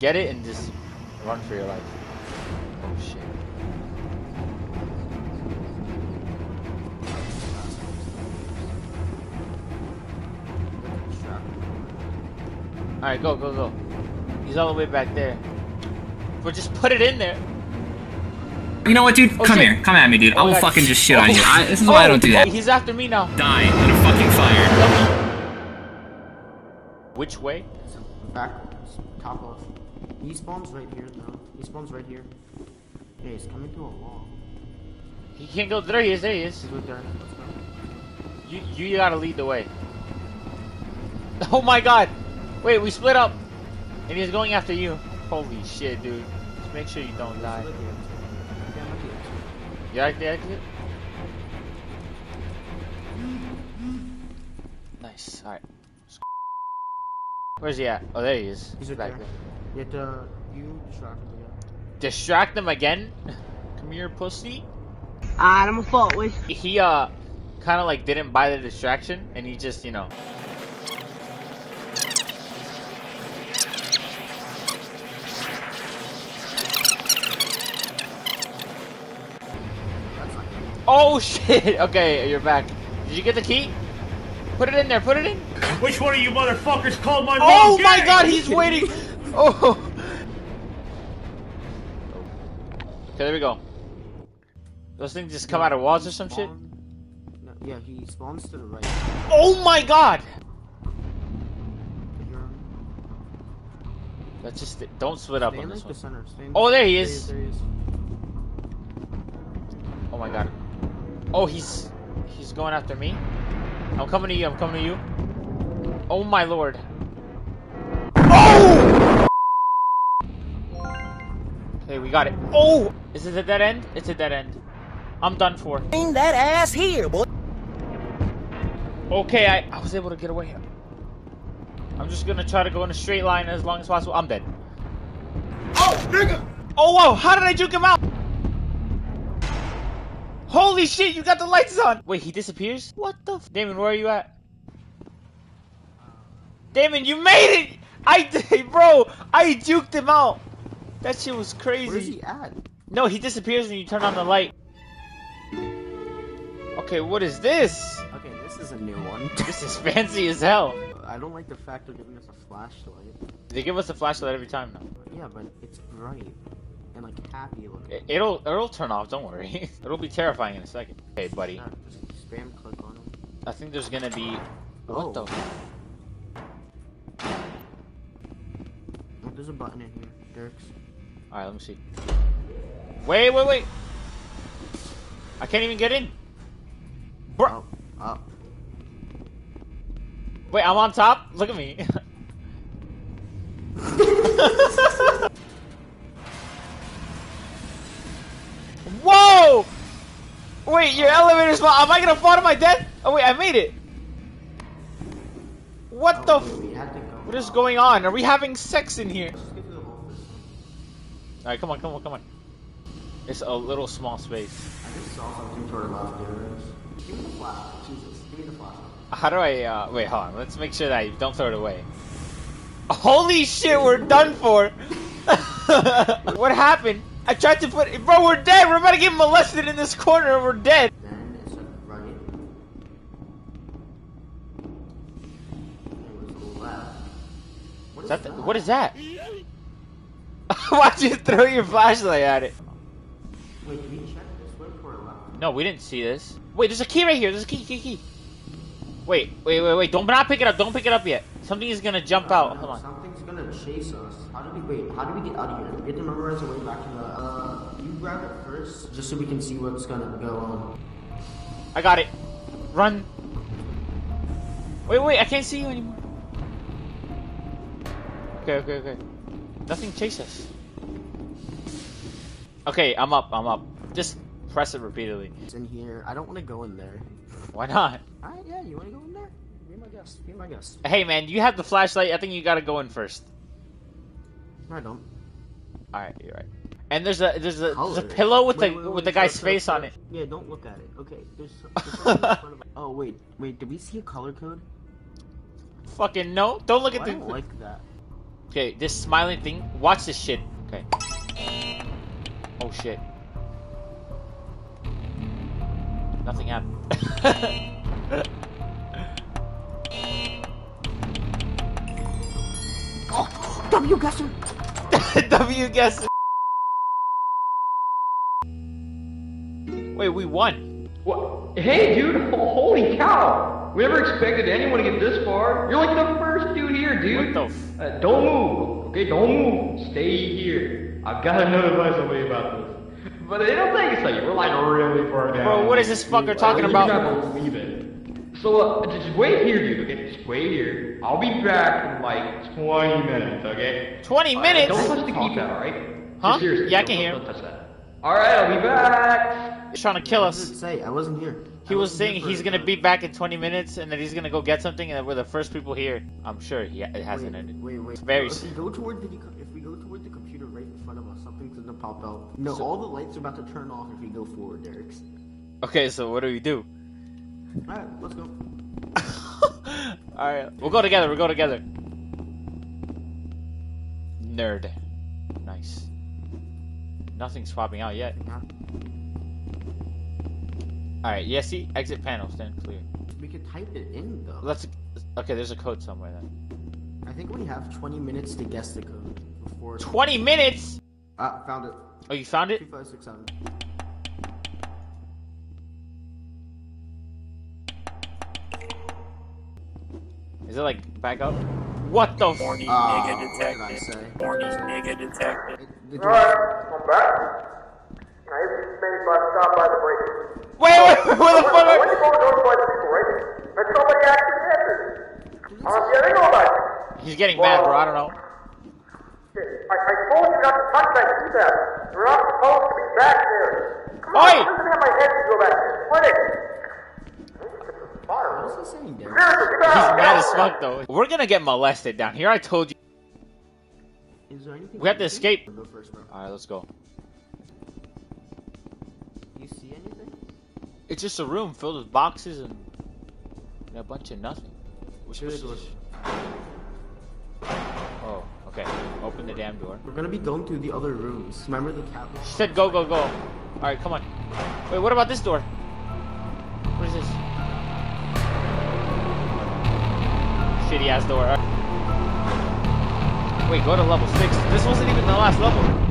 Get it and just run for your life. Oh shit. Alright, go, go, go. He's all the way back there. But just put it in there. You know what, dude? Oh, come shit. Here. Come at me, dude. Oh, I will God. Fucking just shit oh. on you. This is why I don't do that. He's after me now. Dying in a fucking fire. Which way? So backwards. Top off. He spawns right here, though. He spawns right here. Yeah, he's coming through a wall. He can't go. There he is. There he is. He's right there. You gotta lead the way. Oh my God! Wait, we split up, and he's going after you. Holy shit, dude! Just make sure you don't die. You like the exit? Nice. All right. Where's he at? Oh, there he is. He's back there. You have to, you distract him again. Distract him again? Come here, pussy. I'm a fault with. He kind of like didn't buy the distraction, and he just, you know. Oh shit! Okay, you're back. Did you get the key? Put it in there. Put it in. Which one of you motherfuckers called my mom? Oh my God, he's waiting. Oh. Okay, there we go. Those things just come out of walls or some shit? No, yeah, he spawns to the right. Oh my God! That's just it. Don't split up on this one. Oh, there he is. Oh my God. Oh, he's going after me. I'm coming to you. I'm coming to you. Oh my Lord. Oh! Okay, we got it. Oh! Is it a dead end? It's a dead end. I'm done for. Bring that ass here, boy. Okay, I was able to get away. I'm just gonna try to go in a straight line as long as possible. I'm dead. Oh, nigga! Oh, whoa! How did I juke him out? Holy shit, you got the lights on! Wait, he disappears? What the f- Damon, where are you at? Damon, you made it! Bro, I juked him out! That shit was crazy. Where's he at? No, he disappears when you turn on the light. Okay, what is this? Okay, this is a new one. This is fancy as hell. I don't like the fact they're giving us a flashlight. They give us a flashlight every time now. Yeah, but it's bright. And like happy looking. It'll turn off, don't worry. It'll be terrifying in a second. Hey buddy. Nah, just spam click on him. I think there's gonna be oh. What the there's a button in here, Dirks. Alright, let me see. Wait, wait, wait! I can't even get in! Bro! Oh, up. Wait, I'm on top? Look at me. Whoa! Wait, your elevator spot. Am I gonna fall to my death? Oh wait, I made it. What the? What is going on? Are we having sex in here? Alright, come on, come on, come on. It's a little small space. I just saw something toward about the give me the flashlight, Jesus. Give me the flashlight. How do I? Wait, hold on. Let's make sure that you don't throw it away. Holy shit, we're done for. What happened? I tried to put- Bro, we're dead! We're about to get molested in this corner and we're dead! Then it's like right. It was left. What is that? What is that? Why'd you throw your flashlight at it? Wait, did we check this way before it left? No, we didn't see this. Wait, there's a key right here! There's a key! Wait, wait, don't not pick it up! Don't pick it up yet! Something is gonna jump out, hold on. Something's gonna chase us. How do we get out of here? We have to memorize our way back to the, you grab it first, just so we can see what's gonna go on. I got it. Run. Wait, wait, I can't see you anymore. Okay. Nothing chased us. Okay, I'm up. Just press it repeatedly. It's in here. I don't want to go in there. Why not? Alright, yeah, you want to go in there? Be my guest. Be my guest. Hey man, you have the flashlight. I think you gotta go in first. No, I don't. Alright, you're right. And there's a pillow with the guy's face on it. Yeah, don't look at it. Okay, there's something in front of it. Oh wait, did we see a color code? Fucking no! Don't look at the. I don't like that. Okay, this smiling thing. Watch this shit. Okay. Oh shit. Nothing happened. Oh, W guesser. W guesser. Wait, we won. What? Hey, dude! Holy cow! We never expected anyone to get this far. You're like the first dude here, dude. What the? Don't move. Okay, don't move. Stay here. I've got another advice on me about this. But they don't think so. We're like really far down. Bro, what is this fucker talking about? I can't believe it. So just wait here, dude. Okay, just wait here. I'll be back in like 20 minutes. Okay. 20 minutes. Don't touch the keypad, all right? Huh? Seriously, yeah, I can hear. Don't touch that. All right, I'll be back. He's trying to kill us. What did it say? I wasn't here. He was saying he's gonna be back in 20 minutes, and then he's gonna go get something, and we're the first people here. I'm sure it hasn't ended. Wait. It's very soon. If we go toward the computer right in front of us, something's gonna pop out. No, so, all the lights are about to turn off if we go forward, Derek. Okay, so what do we do? Alright, let's go. Alright, we'll go together. Nerd. Nice. Nothing's popping out yet. Alright, yeah, see? Exit panel, stand clear. We could type it in, though. Okay, there's a code somewhere, then. I think we have 20 minutes to guess the code before... 20 minutes?! Ah, found it. Oh, you found it? 2567. Is it like back up? What the f? Horny nigga detected. What did I say? Horny nigga detected. Alright, I'm back. I just made my stop by the break. Wait, where the fuck are you? When you go to notify the people, right? But somebody actually answered. Yeah, they know about it. He's getting mad, bro. I don't know. I told you not to touch that keypad. You're not supposed to be back there. Come on, I'm just gonna have my head to go back there. What is it? What is he saying, dude? He's mad as fuck, though. We're gonna get molested down here, I told you. Is there anything we have to escape. Alright, let's go. Do you see anything? It's just a room filled with boxes and a bunch of nothing. Oh, okay. Open the damn door. We're gonna be going through the other rooms. Remember the cabin? She said go. Alright, come on. Wait, what about this door? What is this? Shitty ass door. Wait, go to level 6. This wasn't even the last level.